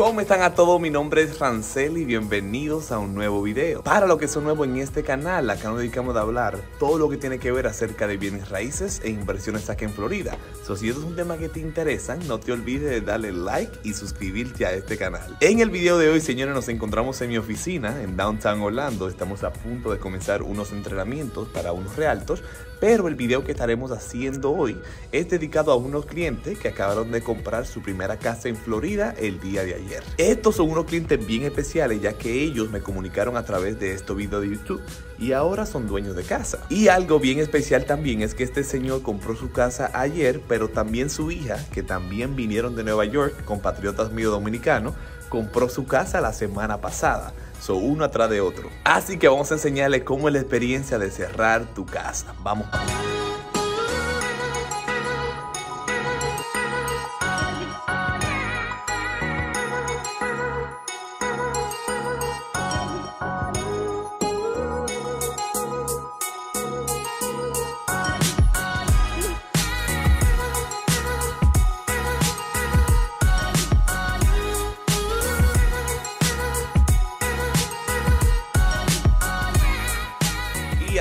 ¿Cómo están a todos? Mi nombre es Rancel y bienvenidos a un nuevo video. Para los que son nuevos en este canal, acá nos dedicamos a hablar todo lo que tiene que ver acerca de bienes raíces e inversiones acá en Florida. Si esto es un tema que te interesa, no te olvides de darle like y suscribirte a este canal. En el video de hoy, señores, nos encontramos en mi oficina en Downtown Orlando. Estamos a punto de comenzar unos entrenamientos para unos realtors, pero el video que estaremos haciendo hoy es dedicado a unos clientes que acabaron de comprar su primera casa en Florida el día de ayer. Estos son unos clientes bien especiales, ya que ellos me comunicaron a través de estos videos de YouTube y ahora son dueños de casa. Y algo bien especial también es que este señor compró su casa ayer, pero también su hija, que también vinieron de Nueva York, compatriotas míos dominicanos, compró su casa la semana pasada. Son uno atrás de otro. Así que vamos a enseñarles cómo es la experiencia de cerrar tu casa. Vamos.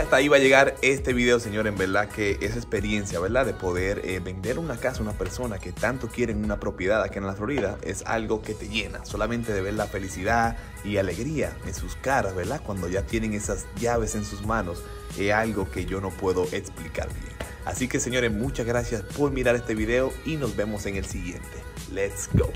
Hasta ahí va a llegar este video, señor. En verdad que esa experiencia, ¿verdad?, de poder vender una casa a una persona que tanto quiere en una propiedad aquí en la Florida es algo que te llena. Solamente de ver la felicidad y alegría en sus caras, ¿verdad?, cuando ya tienen esas llaves en sus manos, es algo que yo no puedo explicar bien. Así que, señores, muchas gracias por mirar este video y nos vemos en el siguiente. Let's go.